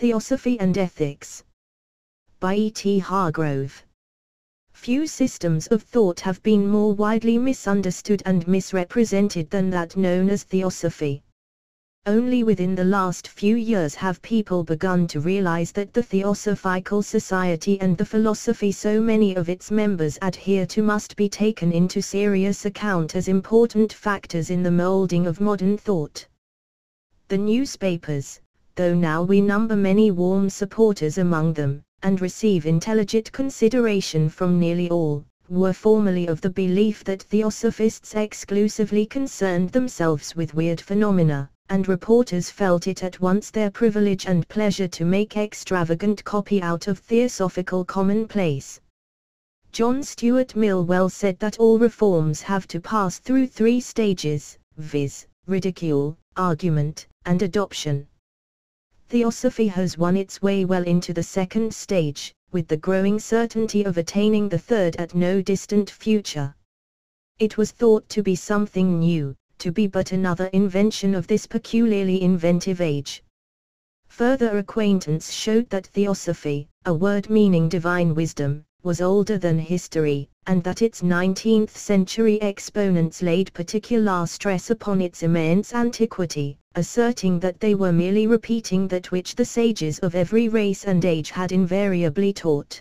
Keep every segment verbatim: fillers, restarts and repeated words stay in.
Theosophy and Ethics by E. T. Hargrove. Few systems of thought have been more widely misunderstood and misrepresented than that known as theosophy. Only within the last few years have people begun to realize that the Theosophical Society and the philosophy so many of its members adhere to must be taken into serious account as important factors in the molding of modern thought. The newspapers, though now we number many warm supporters among them, and receive intelligent consideration from nearly all, were formerly of the belief that theosophists exclusively concerned themselves with weird phenomena, and reporters felt it at once their privilege and pleasure to make extravagant copy out of theosophical commonplace. John Stuart Mill well said that all reforms have to pass through three stages, viz., ridicule, argument, and adoption. Theosophy has won its way well into the second stage, with the growing certainty of attaining the third at no distant future. It was thought to be something new, to be but another invention of this peculiarly inventive age. Further acquaintance showed that theosophy, a word meaning divine wisdom, was older than history, and that its nineteenth-century exponents laid particular stress upon its immense antiquity, asserting that they were merely repeating that which the sages of every race and age had invariably taught.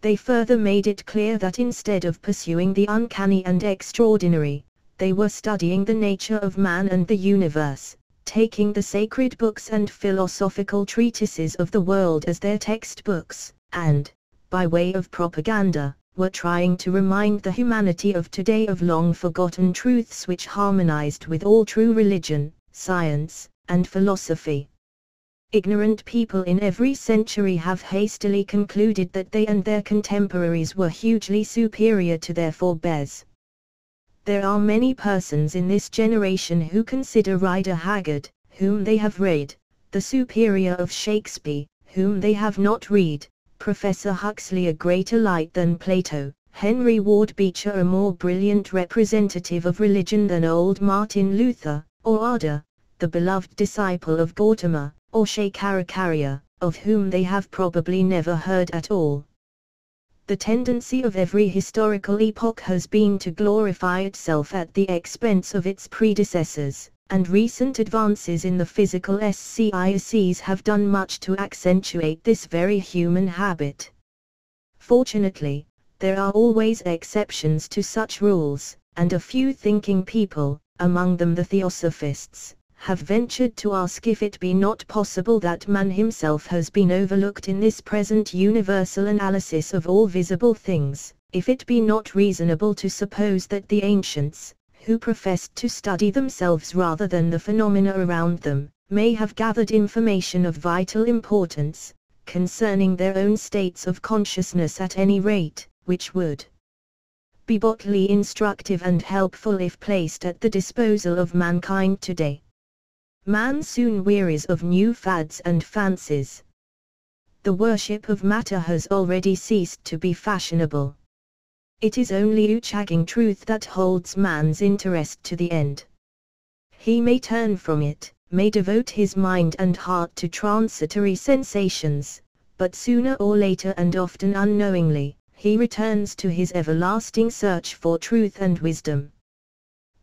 They further made it clear that instead of pursuing the uncanny and extraordinary, they were studying the nature of man and the universe, taking the sacred books and philosophical treatises of the world as their textbooks, and, by way of propaganda, were trying to remind the humanity of today of long-forgotten truths which harmonized with all true religion, science, and philosophy. Ignorant people in every century have hastily concluded that they and their contemporaries were hugely superior to their forebears. There are many persons in this generation who consider Rider Haggard, whom they have read, the superior of Shakespeare, whom they have not read, Professor Huxley a greater light than Plato, Henry Ward Beecher a more brilliant representative of religion than old Martin Luther, or Arda, the beloved disciple of Gautama, or Shankaracharya, of whom they have probably never heard at all. The tendency of every historical epoch has been to glorify itself at the expense of its predecessors, and recent advances in the physical sciences have done much to accentuate this very human habit. Fortunately, there are always exceptions to such rules, and a few thinking people, among them the theosophists, have ventured to ask if it be not possible that man himself has been overlooked in this present universal analysis of all visible things, if it be not reasonable to suppose that the ancients, who professed to study themselves rather than the phenomena around them, may have gathered information of vital importance, concerning their own states of consciousness at any rate, which would be boldly instructive and helpful if placed at the disposal of mankind today. Man soon wearies of new fads and fancies. The worship of matter has already ceased to be fashionable. It is only uchagging truth that holds man's interest to the end. He may turn from it, may devote his mind and heart to transitory sensations, but sooner or later and often unknowingly, he returns to his everlasting search for truth and wisdom.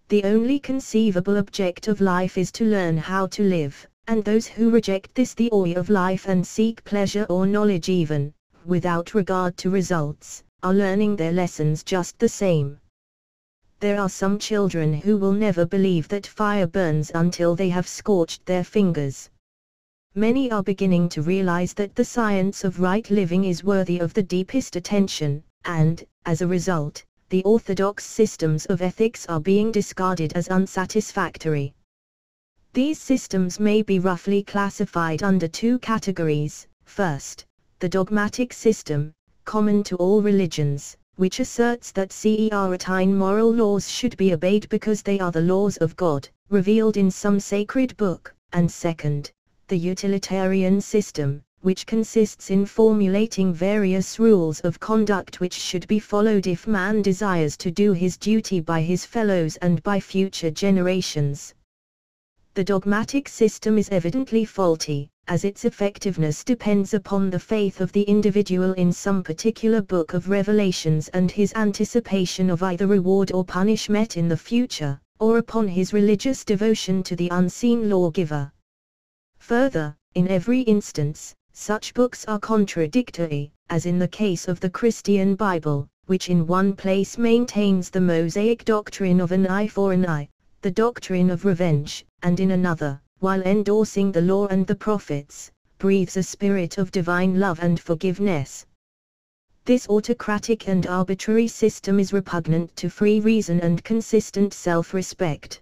The only conceivable object of life is to learn how to live, and those who reject this theory of life and seek pleasure or knowledge even, without regard to results, are learning their lessons just the same. There are some children who will never believe that fire burns until they have scorched their fingers. Many are beginning to realize that the science of right living is worthy of the deepest attention, and, as a result, the orthodox systems of ethics are being discarded as unsatisfactory. These systems may be roughly classified under two categories. First, the dogmatic system, common to all religions, which asserts that certain moral laws should be obeyed because they are the laws of God, revealed in some sacred book, and second, the utilitarian system, which consists in formulating various rules of conduct which should be followed if man desires to do his duty by his fellows and by future generations. The dogmatic system is evidently faulty, as its effectiveness depends upon the faith of the individual in some particular book of Revelations and his anticipation of either reward or punishment in the future, or upon his religious devotion to the unseen lawgiver. Further, in every instance, such books are contradictory, as in the case of the Christian Bible, which in one place maintains the Mosaic doctrine of an eye for an eye, the doctrine of revenge, and in another, while endorsing the law and the prophets, breathes a spirit of divine love and forgiveness. This autocratic and arbitrary system is repugnant to free reason and consistent self-respect.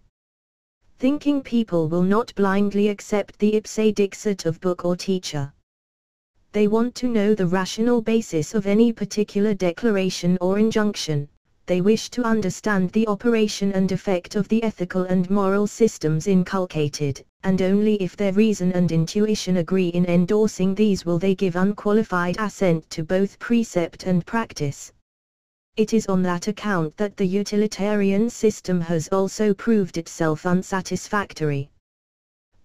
Thinking people will not blindly accept the ipse dixit of book or teacher. They want to know the rational basis of any particular declaration or injunction. They wish to understand the operation and effect of the ethical and moral systems inculcated, and only if their reason and intuition agree in endorsing these will they give unqualified assent to both precept and practice. It is on that account that the utilitarian system has also proved itself unsatisfactory.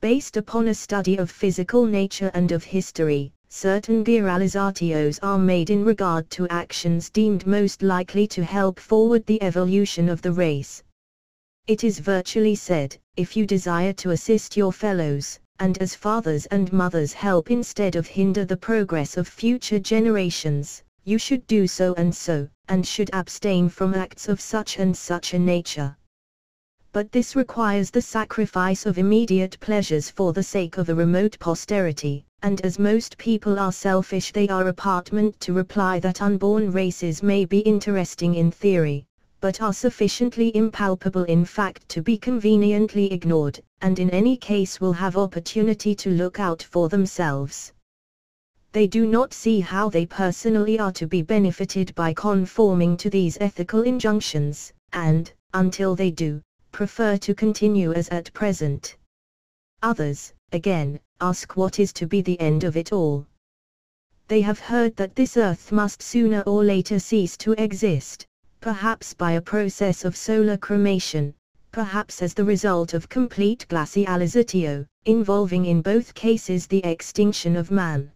Based upon a study of physical nature and of history, certain generalizations are made in regard to actions deemed most likely to help forward the evolution of the race. It is virtually said, if you desire to assist your fellows, and as fathers and mothers help instead of hinder the progress of future generations, you should do so and so, and should abstain from acts of such and such a nature. But this requires the sacrifice of immediate pleasures for the sake of a remote posterity. And as most people are selfish, they are reluctant to reply that unborn races may be interesting in theory, but are sufficiently impalpable in fact to be conveniently ignored, and in any case will have opportunity to look out for themselves. They do not see how they personally are to be benefited by conforming to these ethical injunctions, and, until they do, prefer to continue as at present. Others, again, ask what is to be the end of it all. They have heard that this earth must sooner or later cease to exist, perhaps by a process of solar cremation, perhaps as the result of complete glacializatio, involving in both cases the extinction of man.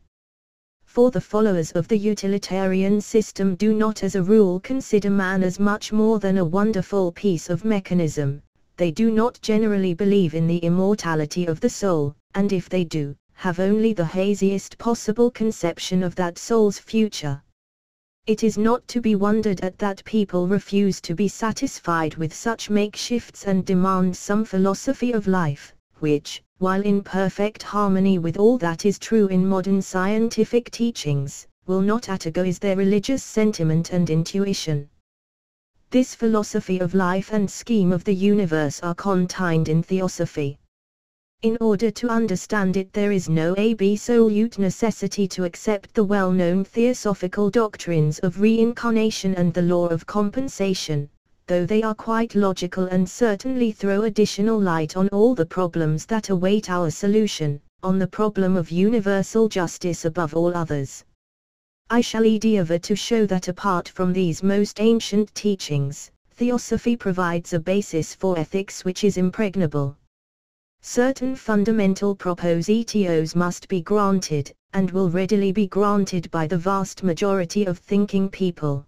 For the followers of the utilitarian system do not as a rule consider man as much more than a wonderful piece of mechanism. They do not generally believe in the immortality of the soul, and if they do, have only the haziest possible conception of that soul's future. It is not to be wondered at that people refuse to be satisfied with such makeshifts and demand some philosophy of life, which, while in perfect harmony with all that is true in modern scientific teachings, will not atagoise their religious sentiment and intuition. This philosophy of life and scheme of the universe are contained in theosophy. In order to understand it there is no absolute necessity to accept the well-known theosophical doctrines of reincarnation and the law of compensation, though they are quite logical and certainly throw additional light on all the problems that await our solution, on the problem of universal justice above all others. I shall endeavor to show that apart from these most ancient teachings, theosophy provides a basis for ethics which is impregnable. Certain fundamental propositions must be granted, and will readily be granted by the vast majority of thinking people.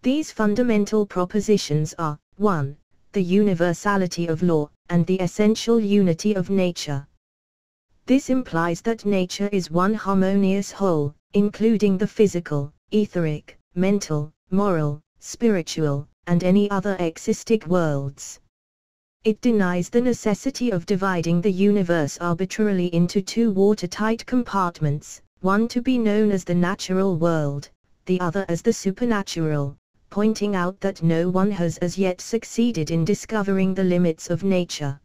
These fundamental propositions are, one. The universality of law, and the essential unity of nature. This implies that nature is one harmonious whole, including the physical, etheric, mental, moral, spiritual, and any other existing worlds. It denies the necessity of dividing the universe arbitrarily into two watertight compartments, one to be known as the natural world, the other as the supernatural, pointing out that no one has as yet succeeded in discovering the limits of nature.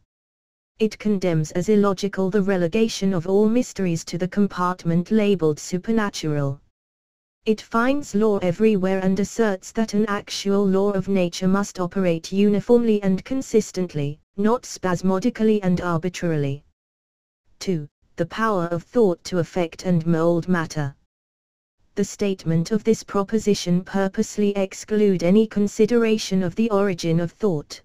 It condemns as illogical the relegation of all mysteries to the compartment labeled supernatural. It finds law everywhere and asserts that an actual law of nature must operate uniformly and consistently, not spasmodically and arbitrarily. two. The power of thought to affect and mold matter. The statement of this proposition purposely excludes any consideration of the origin of thought.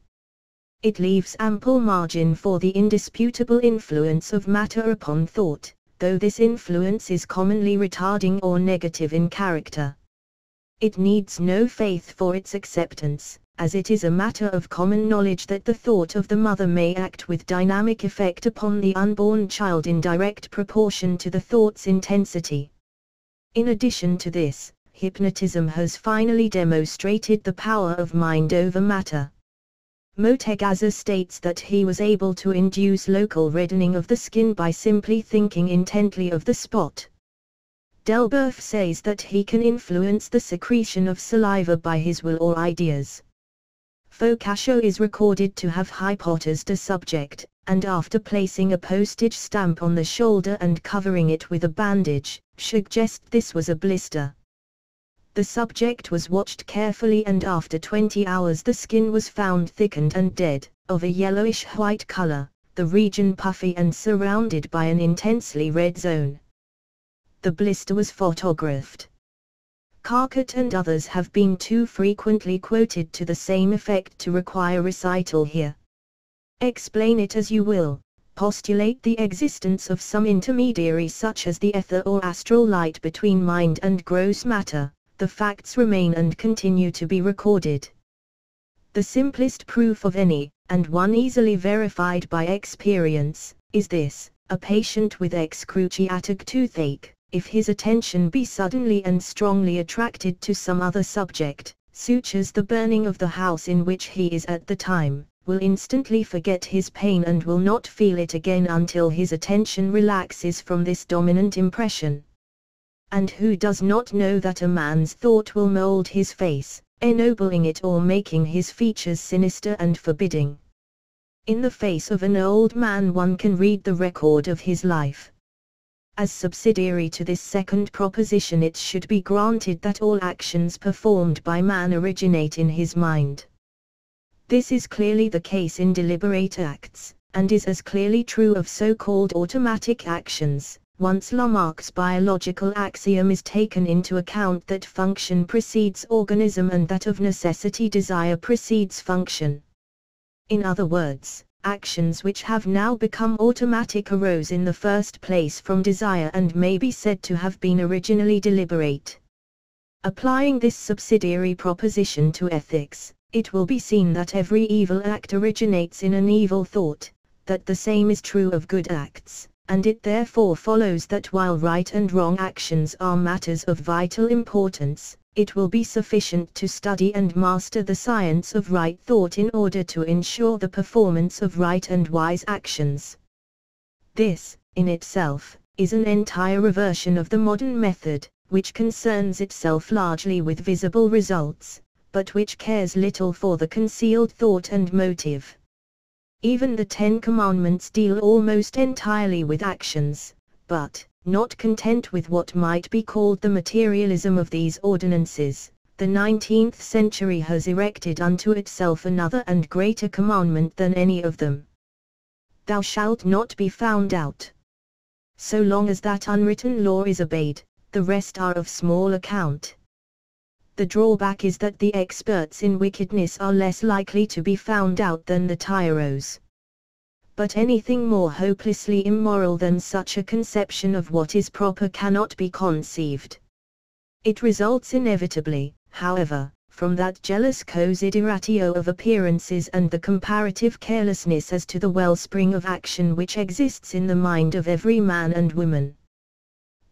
It leaves ample margin for the indisputable influence of matter upon thought, though this influence is commonly retarding or negative in character. It needs no faith for its acceptance, as it is a matter of common knowledge that the thought of the mother may act with dynamic effect upon the unborn child in direct proportion to the thought's intensity. In addition to this, hypnotism has finally demonstrated the power of mind over matter. Motegaza states that he was able to induce local reddening of the skin by simply thinking intently of the spot. Delboeuf says that he can influence the secretion of saliva by his will or ideas. Focaccia is recorded to have hypnotized a subject, and after placing a postage stamp on the shoulder and covering it with a bandage, suggests this was a blister. The subject was watched carefully, and after twenty hours the skin was found thickened and dead, of a yellowish-white color, the region puffy and surrounded by an intensely red zone. The blister was photographed. Carcott and others have been too frequently quoted to the same effect to require recital here. Explain it as you will, postulate the existence of some intermediary such as the ether or astral light between mind and gross matter. The facts remain and continue to be recorded. The simplest proof of any, and one easily verified by experience, is this: a patient with excruciating toothache, if his attention be suddenly and strongly attracted to some other subject, sutures the burning of the house in which he is at the time, will instantly forget his pain and will not feel it again until his attention relaxes from this dominant impression. And who does not know that a man's thought will mold his face, ennobling it or making his features sinister and forbidding? In the face of an old man one can read the record of his life. As subsidiary to this second proposition, it should be granted that all actions performed by man originate in his mind. This is clearly the case in deliberate acts, and is as clearly true of so-called automatic actions. Once Lamarck's biological axiom is taken into account that function precedes organism and that of necessity desire precedes function. In other words, actions which have now become automatic arose in the first place from desire and may be said to have been originally deliberate. Applying this subsidiary proposition to ethics, it will be seen that every evil act originates in an evil thought, that the same is true of good acts. And it therefore follows that while right and wrong actions are matters of vital importance, it will be sufficient to study and master the science of right thought in order to ensure the performance of right and wise actions. This, in itself, is an entire reversion of the modern method, which concerns itself largely with visible results, but which cares little for the concealed thought and motive. Even the Ten Commandments deal almost entirely with actions, but, not content with what might be called the materialism of these ordinances, the nineteenth century has erected unto itself another and greater commandment than any of them. Thou shalt not be found out. So long as that unwritten law is obeyed, the rest are of small account. The drawback is that the experts in wickedness are less likely to be found out than the tyros. But anything more hopelessly immoral than such a conception of what is proper cannot be conceived. It results inevitably, however, from that jealous consideratio of appearances and the comparative carelessness as to the wellspring of action which exists in the mind of every man and woman.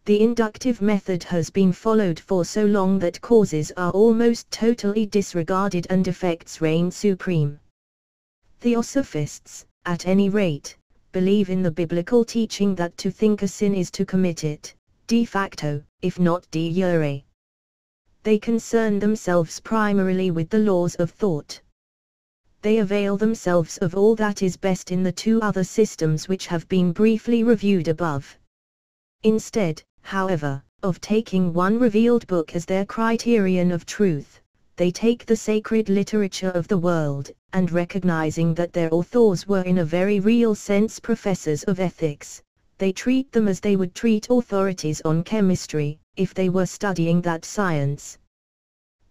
The inductive method has been followed for so long that causes are almost totally disregarded and effects reign supreme. Theosophists, at any rate, believe in the biblical teaching that to think a sin is to commit it, de facto, if not de jure. They concern themselves primarily with the laws of thought. They avail themselves of all that is best in the two other systems which have been briefly reviewed above. Instead, however, of taking one revealed book as their criterion of truth, they take the sacred literature of the world, and recognizing that their authors were in a very real sense professors of ethics, they treat them as they would treat authorities on chemistry, if they were studying that science.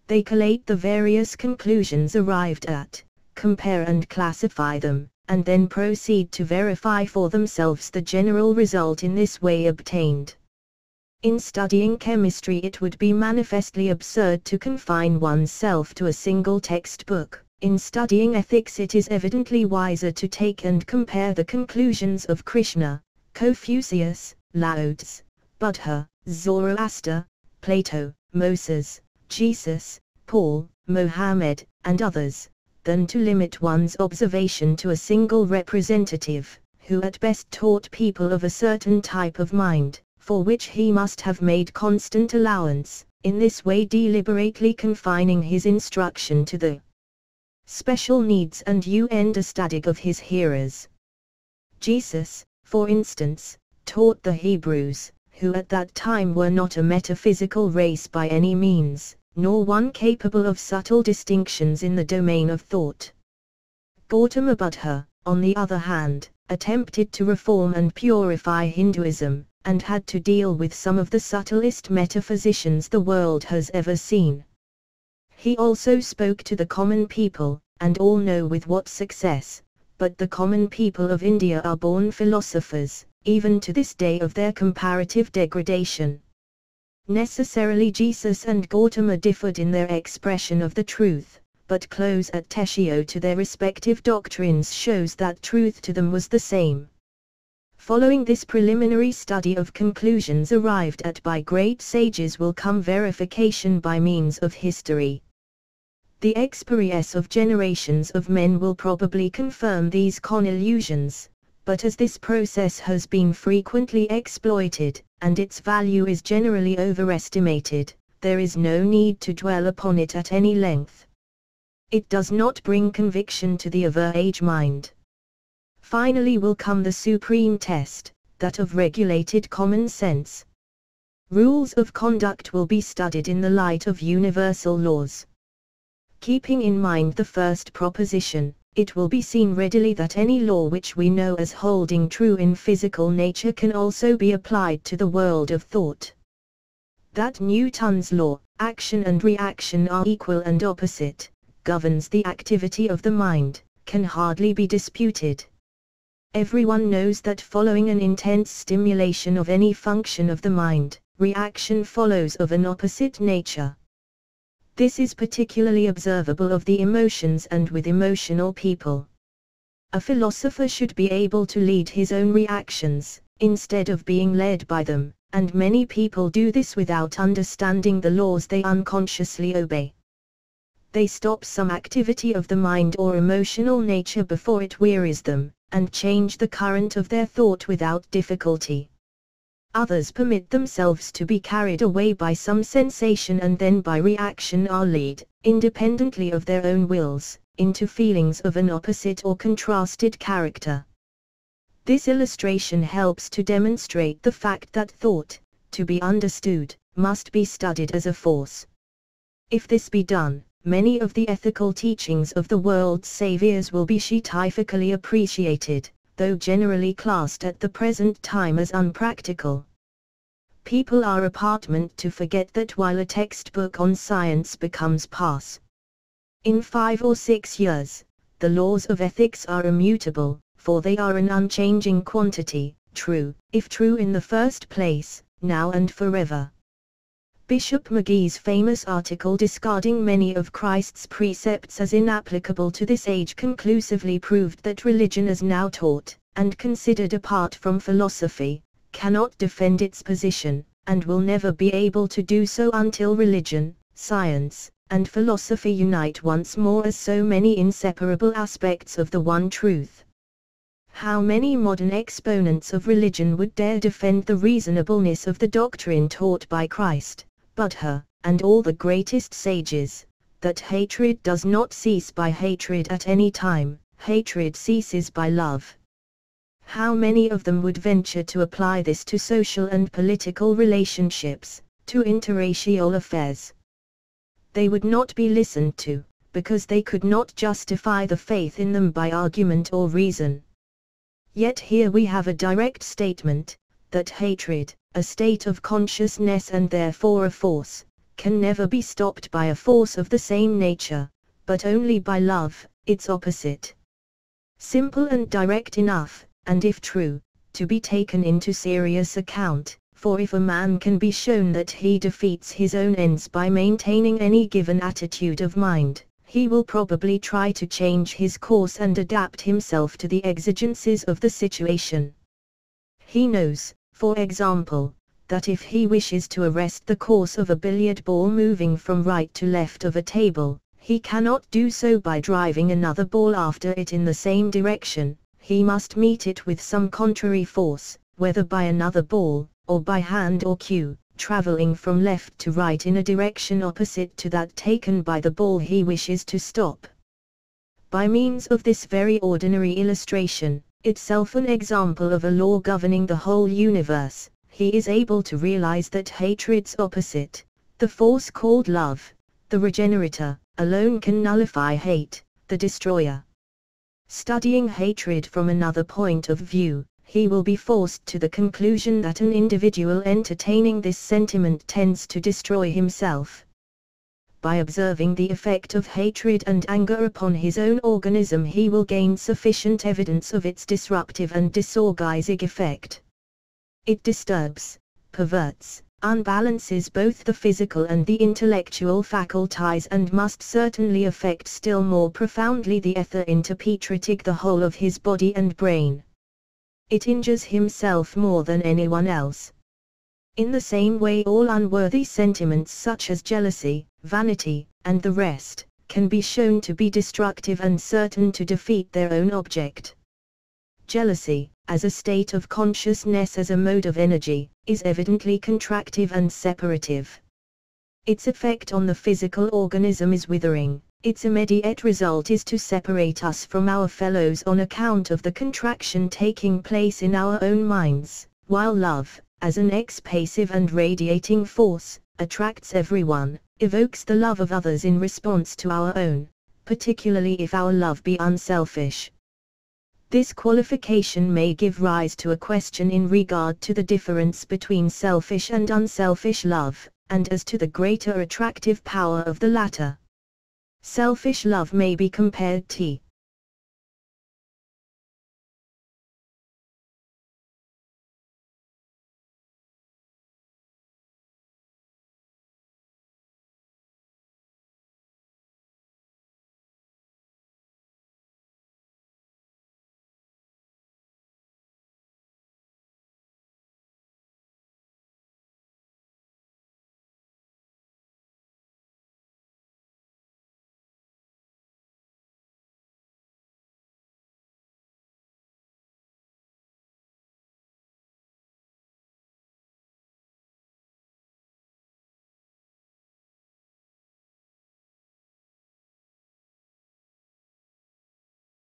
They collate the various conclusions arrived at, compare and classify them, and then proceed to verify for themselves the general result in this way obtained. In studying chemistry, it would be manifestly absurd to confine oneself to a single textbook. In studying ethics, it is evidently wiser to take and compare the conclusions of Krishna, Confucius, Laozi, Buddha, Zoroaster, Plato, Moses, Jesus, Paul, Mohammed, and others, than to limit one's observation to a single representative, who at best taught people of a certain type of mind, for which he must have made constant allowance, in this way deliberately confining his instruction to the special needs and understanding of his hearers. Jesus, for instance, taught the Hebrews, who at that time were not a metaphysical race by any means, nor one capable of subtle distinctions in the domain of thought. Gautama Buddha, on the other hand, attempted to reform and purify Hinduism, and had to deal with some of the subtlest metaphysicians the world has ever seen. He also spoke to the common people, and all know with what success, but the common people of India are born philosophers, even to this day of their comparative degradation. Necessarily Jesus and Gautama differed in their expression of the truth, but close attachio to their respective doctrines shows that truth to them was the same. Following this preliminary study of conclusions arrived at by great sages will come verification by means of history. The experience of generations of men will probably confirm these conillusions, but as this process has been frequently exploited, and its value is generally overestimated, there is no need to dwell upon it at any length. It does not bring conviction to the average mind. Finally will come the supreme test, that of regulated common sense. Rules of conduct will be studied in the light of universal laws. Keeping in mind the first proposition, it will be seen readily that any law which we know as holding true in physical nature can also be applied to the world of thought. That Newton's law, action and reaction are equal and opposite, governs the activity of the mind, can hardly be disputed. Everyone knows that following an intense stimulation of any function of the mind, reaction follows of an opposite nature. This is particularly observable of the emotions and with emotional people. A philosopher should be able to lead his own reactions, instead of being led by them, and many people do this without understanding the laws they unconsciously obey. They stop some activity of the mind or emotional nature before it wearies them, and change the current of their thought without difficulty. Others permit themselves to be carried away by some sensation and then by reaction are led, independently of their own wills, into feelings of an opposite or contrasted character. This illustration helps to demonstrate the fact that thought, to be understood, must be studied as a force. If this be done, many of the ethical teachings of the world's saviors will be scientifically appreciated, though generally classed at the present time as unpractical. People are apt to forget that while a textbook on science becomes pass in five or six years, the laws of ethics are immutable, for they are an unchanging quantity, true, if true in the first place, now and forever. Bishop McGee's famous article discarding many of Christ's precepts as inapplicable to this age conclusively proved that religion as now taught, and considered apart from philosophy, cannot defend its position, and will never be able to do so until religion, science, and philosophy unite once more as so many inseparable aspects of the one truth. How many modern exponents of religion would dare defend the reasonableness of the doctrine taught by Christ, Buddha, and all the greatest sages, that hatred does not cease by hatred at any time, hatred ceases by love? How many of them would venture to apply this to social and political relationships, to interracial affairs? They would not be listened to, because they could not justify the faith in them by argument or reason. Yet here we have a direct statement, that hatred, a state of consciousness and therefore a force, can never be stopped by a force of the same nature, but only by love, its opposite. simple and direct enough, and if true, to be taken into serious account, for if a man can be shown that he defeats his own ends by maintaining any given attitude of mind, he will probably try to change his course and adapt himself to the exigencies of the situation. He knows, for example, that if he wishes to arrest the course of a billiard ball moving from right to left of a table, he cannot do so by driving another ball after it in the same direction, he must meet it with some contrary force, whether by another ball, or by hand or cue, traveling from left to right in a direction opposite to that taken by the ball he wishes to stop. By means of this very ordinary illustration, itself an example of a law governing the whole universe, he is able to realize that hatred's opposite, the force called love, the regenerator, alone can nullify hate, the destroyer. Studying hatred from another point of view, he will be forced to the conclusion that an individual entertaining this sentiment tends to destroy himself. By observing the effect of hatred and anger upon his own organism, he will gain sufficient evidence of its disruptive and disorganizing effect. It disturbs, perverts, unbalances both the physical and the intellectual faculties, and must certainly affect still more profoundly the ether interpetrating the whole of his body and brain. It injures himself more than anyone else. In the same way, all unworthy sentiments such as jealousy, vanity, and the rest, can be shown to be destructive and certain to defeat their own object. Jealousy, as a state of consciousness, as a mode of energy, is evidently contractive and separative. Its effect on the physical organism is withering, its immediate result is to separate us from our fellows on account of the contraction taking place in our own minds, while love, as an expansive and radiating force, attracts everyone, evokes the love of others in response to our own, particularly if our love be unselfish. This qualification may give rise to a question in regard to the difference between selfish and unselfish love, and as to the greater attractive power of the latter. Selfish love may be compared to